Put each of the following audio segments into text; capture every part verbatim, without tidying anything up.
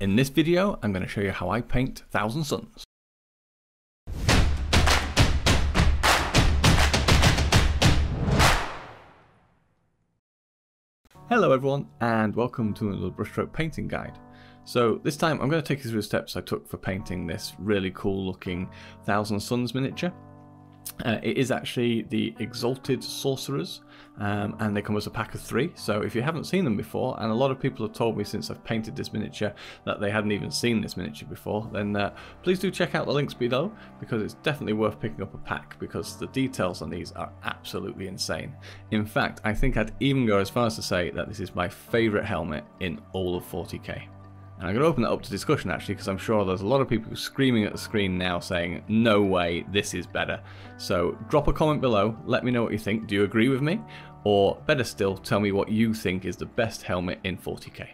In this video, I'm going to show you how I paint Thousand Sons. Hello everyone, and welcome to another brushstroke painting guide. So this time I'm going to take you through the steps I took for painting this really cool looking Thousand Sons miniature. Uh, it is actually the Exalted Sorcerers, um, and they come as a pack of three, so if you haven't seen them before, and a lot of people have told me since I've painted this miniature that they hadn't even seen this miniature before, then uh, please do check out the links below, because it's definitely worth picking up a pack, because the details on these are absolutely insane. In fact, I think I'd even go as far as to say that this is my favourite helmet in all of forty K. And I'm going to open that up to discussion actually, because I'm sure there's a lot of people screaming at the screen now saying, no way, this is better. So drop a comment below, let me know what you think. Do you agree with me? Or better still, tell me what you think is the best helmet in forty K.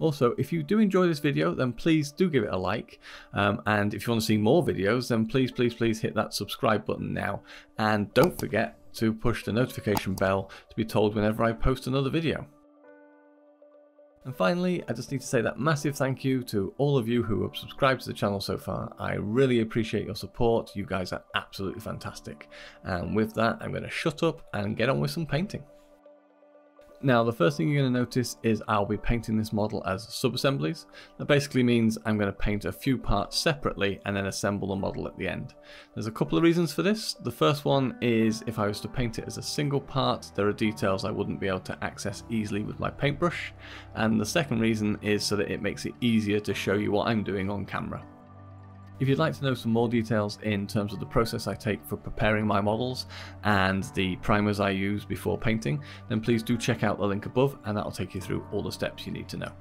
Also, if you do enjoy this video, then please do give it a like. Um, and if you want to see more videos, then please, please, please hit that subscribe button now. And don't forget to push the notification bell to be told whenever I post another video. And finally, I just need to say that massive thank you to all of you who have subscribed to the channel so far. I really appreciate your support. You guys are absolutely fantastic. And with that, I'm going to shut up and get on with some painting. Now, the first thing you're going to notice is I'll be painting this model as sub-assemblies. That basically means I'm going to paint a few parts separately and then assemble the model at the end. There's a couple of reasons for this. The first one is if I was to paint it as a single part, there are details I wouldn't be able to access easily with my paintbrush. And the second reason is so that it makes it easier to show you what I'm doing on camera. If you'd like to know some more details in terms of the process I take for preparing my models and the primers I use before painting, then please do check out the link above and that'll take you through all the steps you need to know.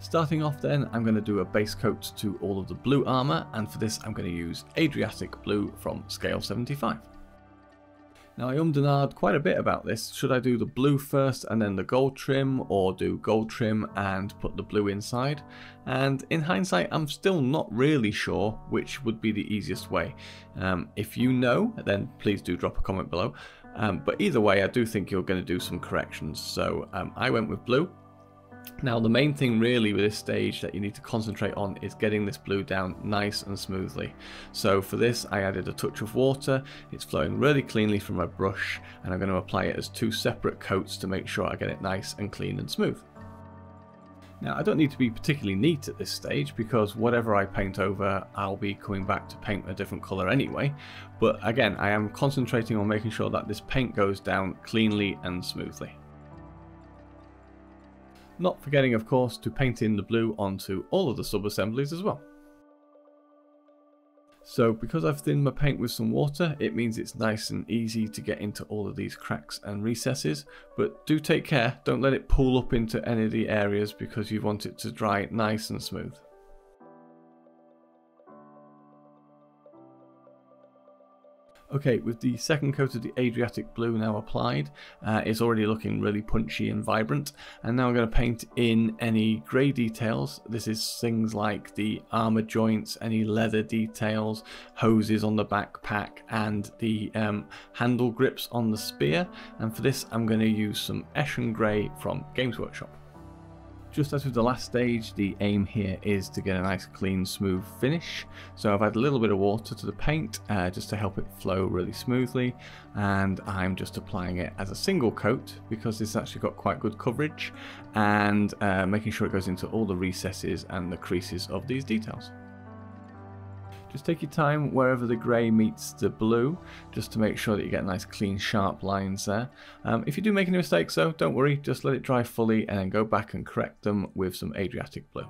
Starting off then, I'm going to do a base coat to all of the blue armour, and for this I'm going to use Adriatic Blue from Scale seventy-five. Now I ummed and ahed quite a bit about this. Should I do the blue first and then the gold trim, or do gold trim and put the blue inside? And in hindsight, I'm still not really sure which would be the easiest way. Um, if you know, then please do drop a comment below. Um, but either way, I do think you're going to do some corrections. So um, I went with blue. Now the main thing really with this stage that you need to concentrate on is getting this blue down nice and smoothly. So for this I added a touch of water. It's flowing really cleanly from my brush, and I'm going to apply it as two separate coats to make sure I get it nice and clean and smooth. Now I don't need to be particularly neat at this stage, because whatever I paint over I'll be coming back to paint a different colour anyway, but again I am concentrating on making sure that this paint goes down cleanly and smoothly. Not forgetting, of course, to paint in the blue onto all of the sub-assemblies as well. So because I've thinned my paint with some water, it means it's nice and easy to get into all of these cracks and recesses, but do take care, don't let it pool up into any of the areas, because you want it to dry nice and smooth. Okay, with the second coat of the Adriatic Blue now applied, uh, it's already looking really punchy and vibrant. And now I'm going to paint in any grey details. This is things like the armour joints, any leather details, hoses on the backpack, and the um, handle grips on the spear. And for this, I'm going to use some Eschen Grey from Games Workshop. Just as with the last stage, the aim here is to get a nice clean smooth finish, so I've added a little bit of water to the paint uh, just to help it flow really smoothly, and I'm just applying it as a single coat because it's actually got quite good coverage, and uh, making sure it goes into all the recesses and the creases of these details. Just take your time wherever the grey meets the blue, just to make sure that you get nice clean sharp lines there. Um, if you do make any mistakes though, don't worry, just let it dry fully and then go back and correct them with some Adriatic Blue.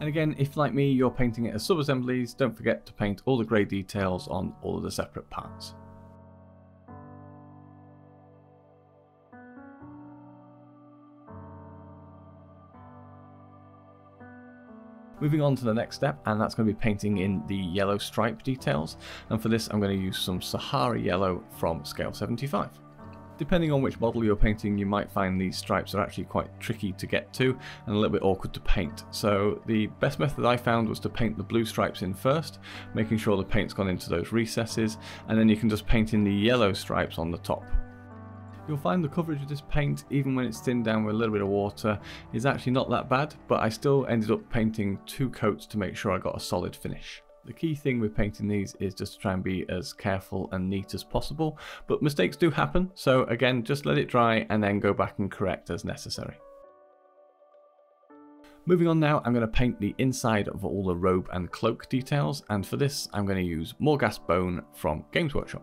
And again, if like me you're painting it as sub-assemblies, don't forget to paint all the grey details on all of the separate parts. Moving on to the next step, and that's going to be painting in the yellow stripe details, and for this I'm going to use some Sahara yellow from Scale seventy-five. Depending on which model you're painting, you might find these stripes are actually quite tricky to get to and a little bit awkward to paint, so the best method I found was to paint the blue stripes in first, making sure the paint's gone into those recesses, and then you can just paint in the yellow stripes on the top. You'll find the coverage of this paint, even when it's thinned down with a little bit of water, is actually not that bad, but I still ended up painting two coats to make sure I got a solid finish. The key thing with painting these is just to try and be as careful and neat as possible, but mistakes do happen, so again, just let it dry and then go back and correct as necessary. Moving on now, I'm going to paint the inside of all the robe and cloak details, and for this I'm going to use Morghast Bone from Games Workshop.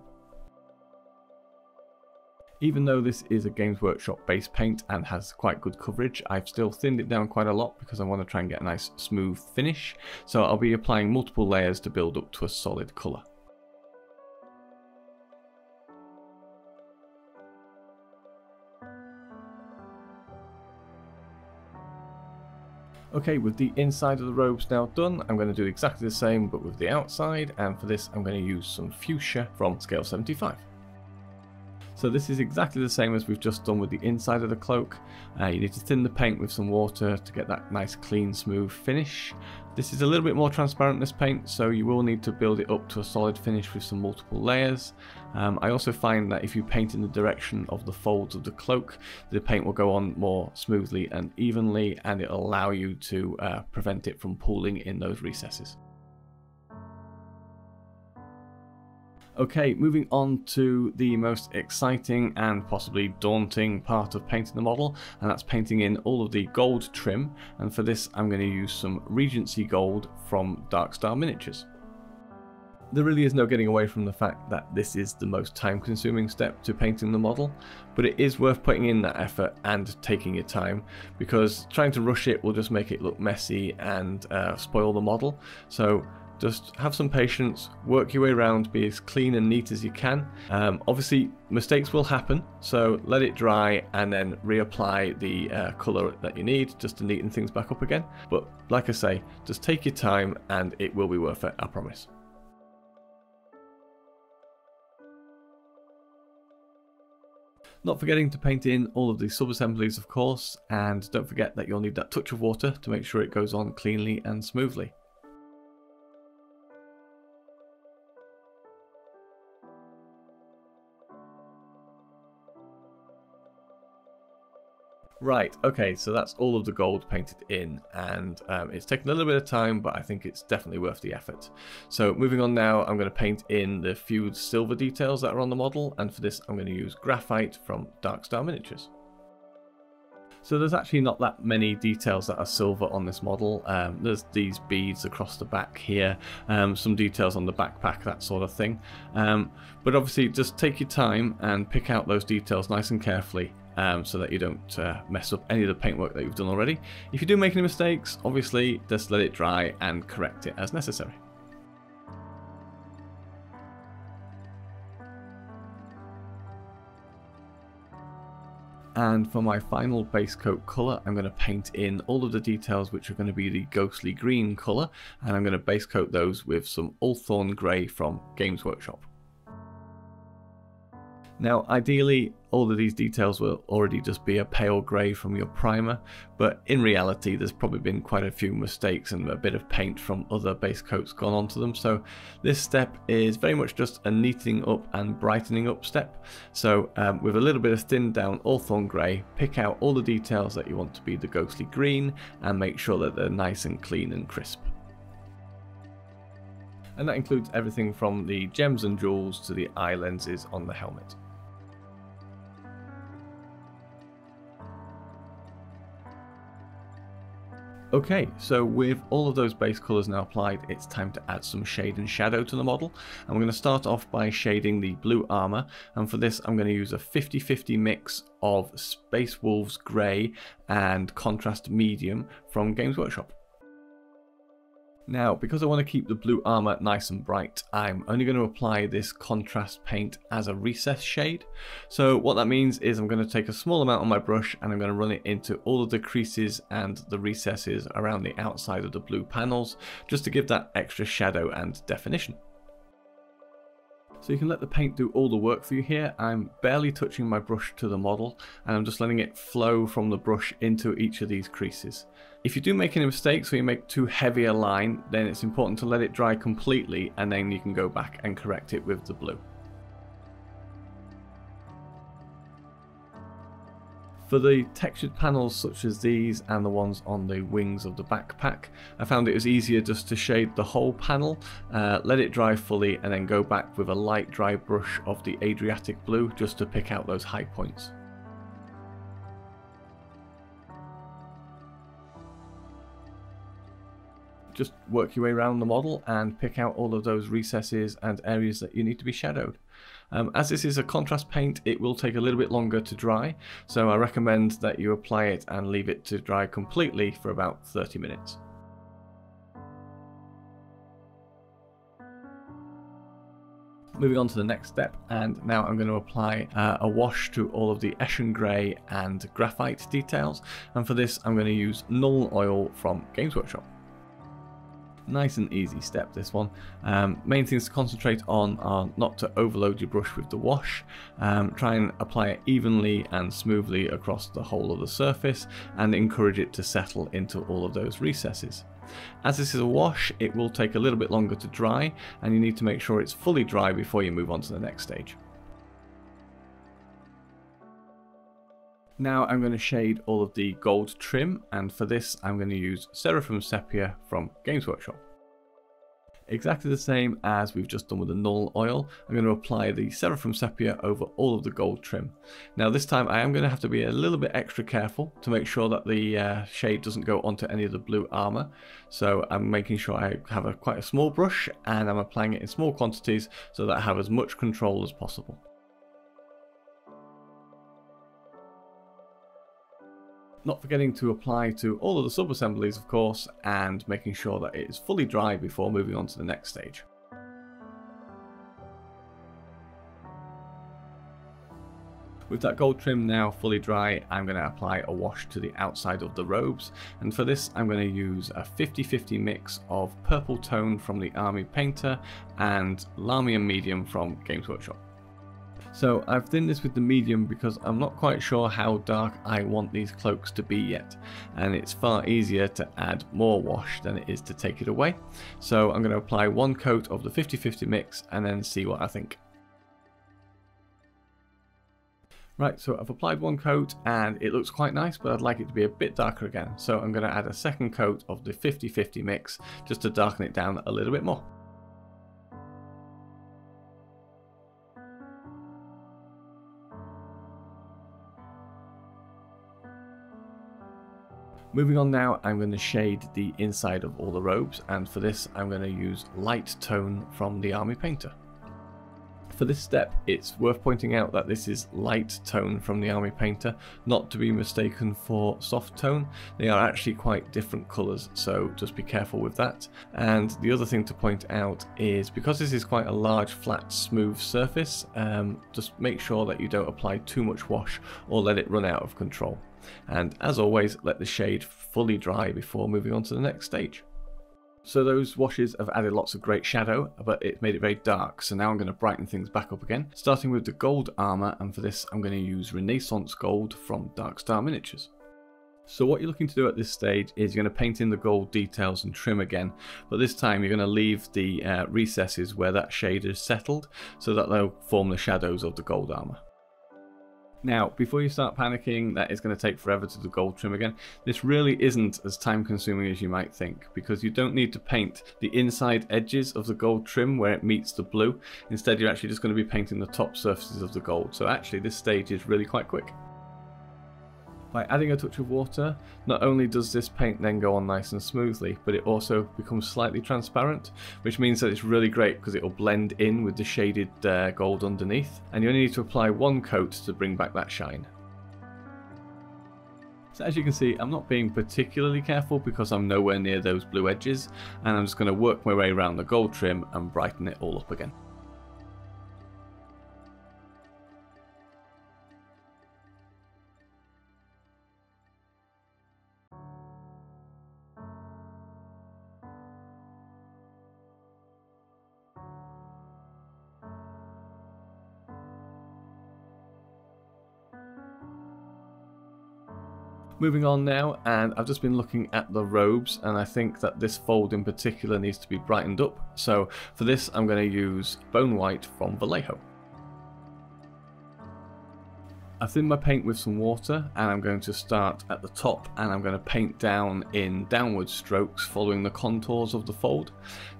Even though this is a Games Workshop base paint and has quite good coverage, I've still thinned it down quite a lot because I want to try and get a nice smooth finish, so I'll be applying multiple layers to build up to a solid colour. Okay, with the inside of the robes now done, I'm going to do exactly the same but with the outside, and for this I'm going to use some fuchsia from Scale seventy-five. So this is exactly the same as we've just done with the inside of the cloak. Uh, you need to thin the paint with some water to get that nice clean smooth finish. This is a little bit more transparent, this paint, so you will need to build it up to a solid finish with some multiple layers. Um, I also find that if you paint in the direction of the folds of the cloak, the paint will go on more smoothly and evenly, and it'll allow you to uh, prevent it from pooling in those recesses. Okay, moving on to the most exciting and possibly daunting part of painting the model, and that's painting in all of the gold trim, and for this I'm going to use some Regency gold from Dark Star Miniatures. There really is no getting away from the fact that this is the most time-consuming step to painting the model, but it is worth putting in that effort and taking your time, because trying to rush it will just make it look messy and uh, spoil the model. So just have some patience, work your way around, be as clean and neat as you can. Um, obviously mistakes will happen, so let it dry and then reapply the uh, colour that you need just to neaten things back up again. But like I say, just take your time and it will be worth it, I promise. Not forgetting to paint in all of the sub-assemblies of course, and don't forget that you'll need that touch of water to make sure it goes on cleanly and smoothly. Right, okay, so that's all of the gold painted in, and um, it's taken a little bit of time, but I think it's definitely worth the effort. So moving on now, I'm going to paint in the few silver details that are on the model, and for this I'm going to use graphite from Dark Star Miniatures. So there's actually not that many details that are silver on this model. Um, there's these beads across the back here, um, some details on the backpack, that sort of thing. Um, but obviously just take your time and pick out those details nice and carefully, Um, so that you don't uh, mess up any of the paintwork that you've done already. If you do make any mistakes, obviously just let it dry and correct it as necessary. And for my final base coat colour, I'm going to paint in all of the details which are going to be the ghostly green colour, and I'm going to base coat those with some Ulthorn Grey from Games Workshop. Now ideally all of these details will already just be a pale grey from your primer, but in reality there's probably been quite a few mistakes and a bit of paint from other base coats gone onto them, so this step is very much just a neatening up and brightening up step. So um, with a little bit of thinned down Ulthorn Grey, pick out all the details that you want to be the ghostly green and make sure that they're nice and clean and crisp. And that includes everything from the gems and jewels to the eye lenses on the helmet. Okay, so with all of those base colours now applied, it's time to add some shade and shadow to the model. And we're going to start off by shading the blue armour, and for this I'm going to use a fifty fifty mix of Space Wolves Grey and Contrast Medium from Games Workshop. Now, because I want to keep the blue armour nice and bright, I'm only going to apply this contrast paint as a recess shade. So what that means is I'm going to take a small amount on my brush and I'm going to run it into all of the creases and the recesses around the outside of the blue panels, just to give that extra shadow and definition. So you can let the paint do all the work for you here. I'm barely touching my brush to the model and I'm just letting it flow from the brush into each of these creases. If you do make any mistakes or you make too heavy a line, then it's important to let it dry completely and then you can go back and correct it with the blue. For the textured panels such as these and the ones on the wings of the backpack, I found it was easier just to shade the whole panel, uh, let it dry fully, and then go back with a light dry brush of the Adriatic Blue just to pick out those high points. Just work your way around the model and pick out all of those recesses and areas that you need to be shadowed. Um, as this is a contrast paint, it will take a little bit longer to dry, so I recommend that you apply it and leave it to dry completely for about thirty minutes. Moving on to the next step, and now I'm going to apply uh, a wash to all of the Eschen Grey and graphite details, and for this I'm going to use Nuln Oil from Games Workshop. Nice and easy step, this one. Um, main things to concentrate on are not to overload your brush with the wash. Um, try and apply it evenly and smoothly across the whole of the surface and encourage it to settle into all of those recesses. As this is a wash, it will take a little bit longer to dry, and you need to make sure it's fully dry before you move on to the next stage. Now I'm going to shade all of the gold trim, and for this I'm going to use Seraphim Sepia from Games Workshop. Exactly the same as we've just done with the Nuln Oil, I'm going to apply the Seraphim Sepia over all of the gold trim. Now this time I am going to have to be a little bit extra careful to make sure that the uh, shade doesn't go onto any of the blue armour. So I'm making sure I have a, quite a small brush, and I'm applying it in small quantities so that I have as much control as possible. Not forgetting to apply to all of the sub-assemblies, of course, and making sure that it is fully dry before moving on to the next stage. With that gold trim now fully dry, I'm going to apply a wash to the outside of the robes, and for this I'm going to use a fifty fifty mix of purple tone from the Army Painter and Lahmian Medium from Games Workshop. So I've thinned this with the medium because I'm not quite sure how dark I want these cloaks to be yet, and it's far easier to add more wash than it is to take it away. So I'm going to apply one coat of the fifty fifty mix and then see what I think. Right, so I've applied one coat and it looks quite nice, but I'd like it to be a bit darker again. So I'm going to add a second coat of the fifty fifty mix just to darken it down a little bit more. Moving on now, I'm going to shade the inside of all the robes, and for this I'm going to use light tone from the Army Painter. For this step, it's worth pointing out that this is light tone from the Army Painter, not to be mistaken for soft tone. They are actually quite different colours, so just be careful with that. And the other thing to point out is, because this is quite a large, flat, smooth surface, um, just make sure that you don't apply too much wash or let it run out of control. And as always, let the shade fully dry before moving on to the next stage. So those washes have added lots of great shadow, but it made it very dark, so now I'm going to brighten things back up again, starting with the gold armour, and for this I'm going to use Renaissance Gold from Dark Star Miniatures. So what you're looking to do at this stage is you're going to paint in the gold details and trim again, but this time you're going to leave the uh, recesses where that shade is settled, so that they'll form the shadows of the gold armour. Now, before you start panicking that it's going to take forever to do gold trim again, this really isn't as time consuming as you might think, because you don't need to paint the inside edges of the gold trim where it meets the blue. Instead, you're actually just going to be painting the top surfaces of the gold. So actually this stage is really quite quick. By adding a touch of water, not only does this paint then go on nice and smoothly, but it also becomes slightly transparent, which means that it's really great because it will blend in with the shaded uh, gold underneath, and you only need to apply one coat to bring back that shine. So as you can see, I'm not being particularly careful because I'm nowhere near those blue edges, and I'm just going to work my way around the gold trim and brighten it all up again. Moving on now, and I've just been looking at the robes, and I think that this fold in particular needs to be brightened up. So for this I'm going to use Bone White from Vallejo. I've thinned my paint with some water, and I'm going to start at the top, and I'm going to paint down in downward strokes following the contours of the fold.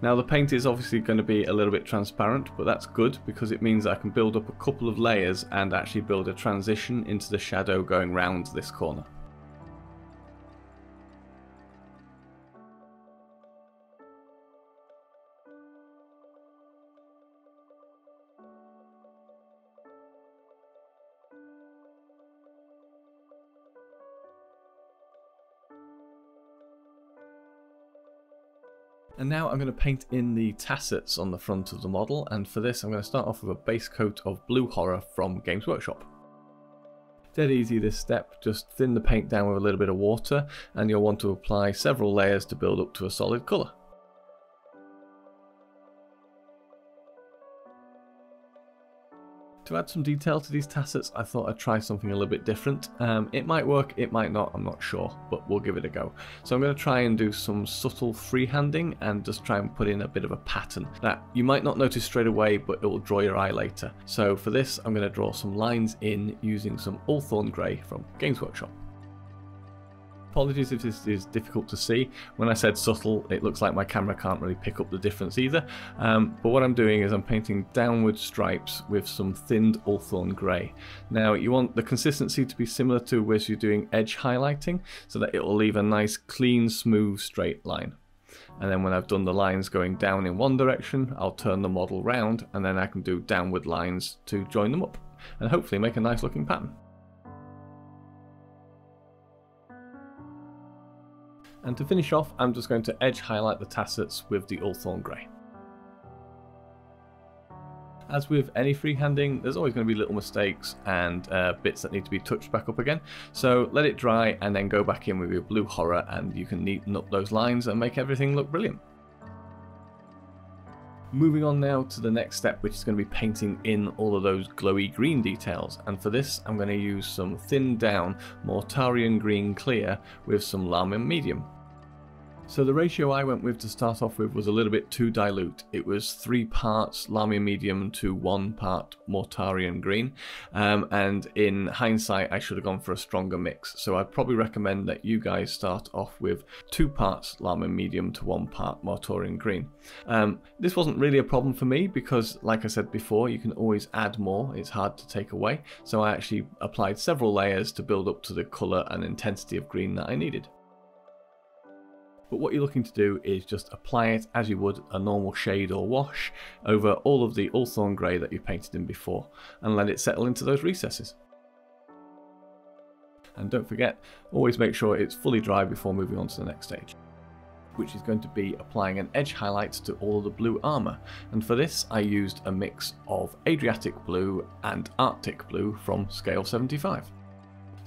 Now the paint is obviously going to be a little bit transparent, but that's good because it means I can build up a couple of layers and actually build a transition into the shadow going round this corner. And now I'm going to paint in the tassets on the front of the model, and for this I'm going to start off with a base coat of Blue Horror from Games Workshop. Dead easy this step, just thin the paint down with a little bit of water, and you'll want to apply several layers to build up to a solid colour. To add some detail to these tassets, I thought I'd try something a little bit different. Um, it might work, it might not, I'm not sure, but we'll give it a go. So I'm going to try and do some subtle freehanding and just try and put in a bit of a pattern that you might not notice straight away, but it will draw your eye later. So for this, I'm going to draw some lines in using some Ulthorn Grey from Games Workshop. Apologies if this is difficult to see. When I said subtle, it looks like my camera can't really pick up the difference either. Um, but what I'm doing is I'm painting downward stripes with some thinned Ulthorn Grey. Now you want the consistency to be similar to where you're doing edge highlighting, so that it will leave a nice, clean, smooth, straight line. And then when I've done the lines going down in one direction, I'll turn the model round, and then I can do downward lines to join them up, and hopefully make a nice looking pattern. And to finish off, I'm just going to edge highlight the tassets with the Ulthorn Grey. As with any freehanding, there's always going to be little mistakes and uh, bits that need to be touched back up again. So let it dry and then go back in with your Blue Horror, and you can neaten up those lines and make everything look brilliant. Moving on now to the next step, which is going to be painting in all of those glowy green details, and for this I'm going to use some thinned down Mortarion Green clear with some Lahmian Medium. So the ratio I went with to start off with was a little bit too dilute. It was three parts Lahmian Medium to one part Mortarion Green, um, and in hindsight I should have gone for a stronger mix, so I'd probably recommend that you guys start off with two parts Lahmian Medium to one part Mortarion Green. Um, this wasn't really a problem for me because, like I said before, you can always add more, it's hard to take away, so I actually applied several layers to build up to the colour and intensity of green that I needed. But what you're looking to do is just apply it as you would a normal shade or wash over all of the Ulthorn Grey that you painted in before, and let it settle into those recesses. And don't forget, always make sure it's fully dry before moving on to the next stage, which is going to be applying an edge highlight to all of the blue armour. And for this I used a mix of Adriatic Blue and Arctic Blue from Scale seventy-five.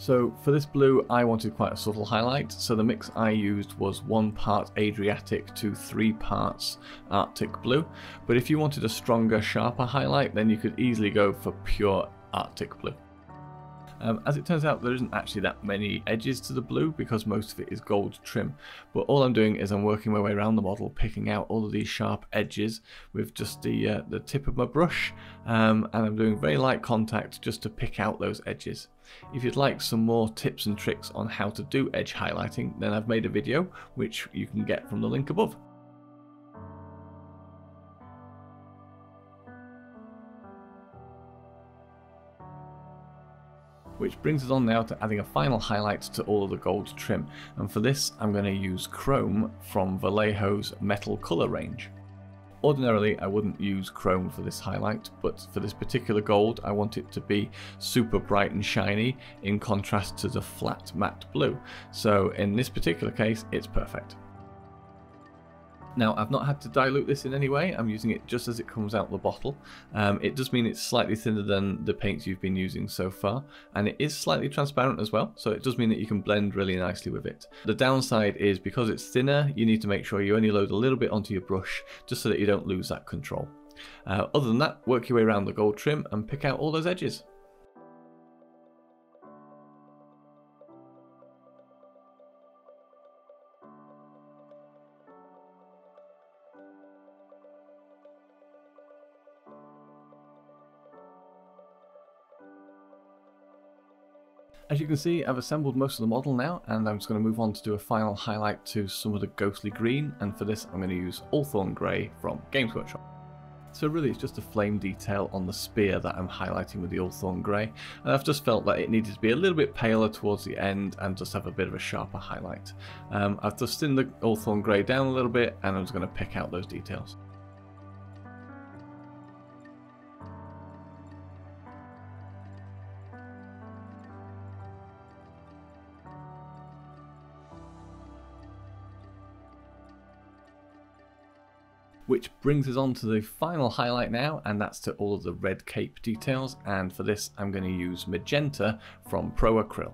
So for this blue, I wanted quite a subtle highlight, so the mix I used was one part Adriatic to three parts Arctic Blue, but if you wanted a stronger, sharper highlight, then you could easily go for pure Arctic Blue. Um, as it turns out, there isn't actually that many edges to the blue because most of it is gold trim, but all I'm doing is I'm working my way around the model, picking out all of these sharp edges with just the, uh, the tip of my brush, um, and I'm doing very light contact just to pick out those edges. If you'd like some more tips and tricks on how to do edge highlighting, then I've made a video which you can get from the link above. Which brings us on now to adding a final highlight to all of the gold trim, and for this I'm going to use Chrome from Vallejo's metal colour range. Ordinarily I wouldn't use chrome for this highlight, but for this particular gold I want it to be super bright and shiny in contrast to the flat matte blue, so in this particular case it's perfect. Now I've not had to dilute this in any way, I'm using it just as it comes out the bottle. Um, it does mean it's slightly thinner than the paints you've been using so far, and it is slightly transparent as well, so it does mean that you can blend really nicely with it. The downside is because it's thinner, you need to make sure you only load a little bit onto your brush just so that you don't lose that control. Uh, other than that, work your way around the gold trim and pick out all those edges. As you can see, I've assembled most of the model now, and I'm just going to move on to do a final highlight to some of the ghostly green, and for this I'm going to use Ulthorn Grey from Games Workshop. So really it's just a flame detail on the spear that I'm highlighting with the Ulthorn Grey, and I've just felt that it needed to be a little bit paler towards the end and just have a bit of a sharper highlight. Um, I've just thinned the Ulthorn Grey down a little bit, and I'm just going to pick out those details. Which brings us on to the final highlight now, and that's to all of the red cape details, and for this I'm going to use magenta from Pro Acryl.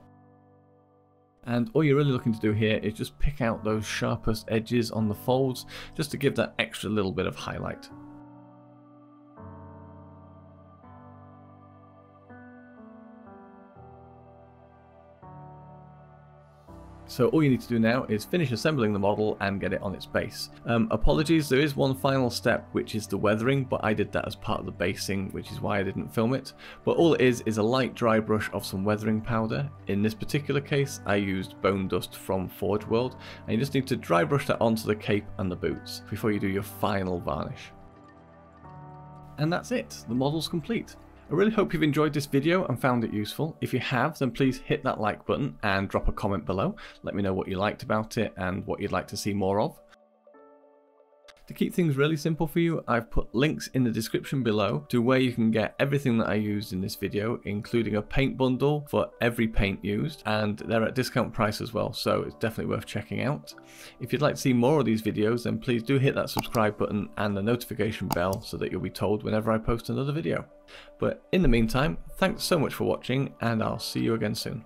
And all you're really looking to do here is just pick out those sharpest edges on the folds, just to give that extra little bit of highlight. So all you need to do now is finish assembling the model and get it on its base. Um, apologies, there is one final step, which is the weathering, but I did that as part of the basing, which is why I didn't film it. But all it is is a light dry brush of some weathering powder. In this particular case, I used bone dust from Forge World, and you just need to dry brush that onto the cape and the boots before you do your final varnish. And that's it, the model's complete. I really hope you've enjoyed this video and found it useful. If you have, then please hit that like button and drop a comment below. Let me know what you liked about it and what you'd like to see more of. To keep things really simple for you, I've put links in the description below to where you can get everything that I used in this video, including a paint bundle for every paint used, and they're at discount price as well, so it's definitely worth checking out. If you'd like to see more of these videos, then please do hit that subscribe button and the notification bell so that you'll be told whenever I post another video. But in the meantime, thanks so much for watching, and I'll see you again soon.